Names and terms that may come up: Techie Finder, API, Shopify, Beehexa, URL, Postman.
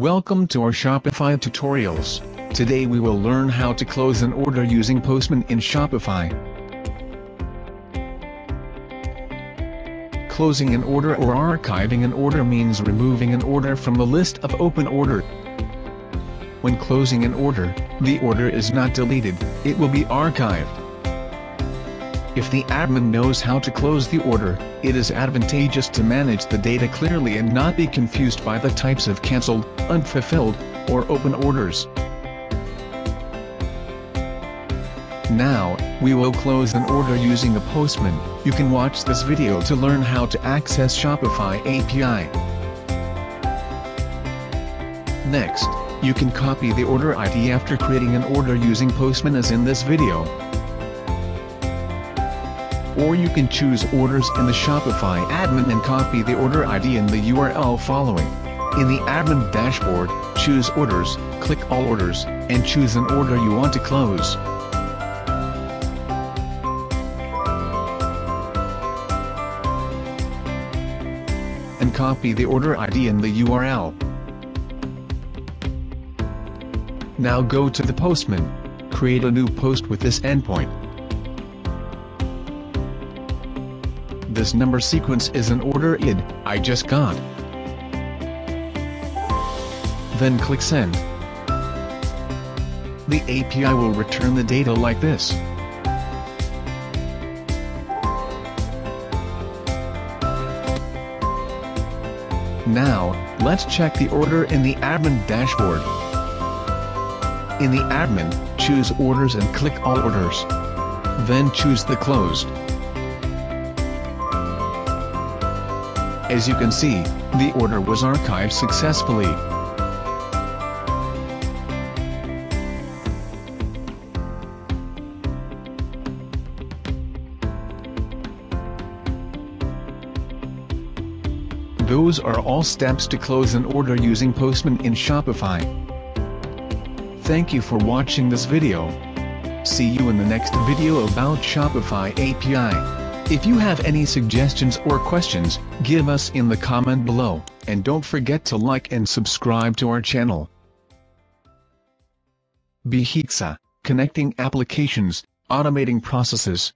Welcome to our Shopify tutorials. Today we will learn how to close an order using Postman in Shopify. Closing an order or archiving an order means removing an order from the list of open order. When closing an order, the order is not deleted, it will be archived. If the admin knows how to close the order, it is advantageous to manage the data clearly and not be confused by the types of canceled, unfulfilled, or open orders. Now, we will close an order using the Postman. You can watch this video to learn how to access Shopify API. Next, you can copy the order ID after creating an order using Postman as in this video. Or you can choose orders in the Shopify admin and copy the order ID in the URL following. In the admin dashboard, choose orders, click all orders, and choose an order you want to close. And copy the order ID in the URL. Now go to the Postman. Create a new post with this endpoint. This number sequence is an order ID I just got. Then click send. The API will return the data like this. Now, let's check the order in the admin dashboard. In the admin, choose orders and click all orders. Then choose the closed. As you can see, the order was archived successfully. Those are all steps to close an order using Postman in Shopify. Thank you for watching this video. See you in the next video about Shopify API. If you have any suggestions or questions, give us in the comment below, and don't forget to like and subscribe to our channel. Beehexa, connecting applications, automating processes.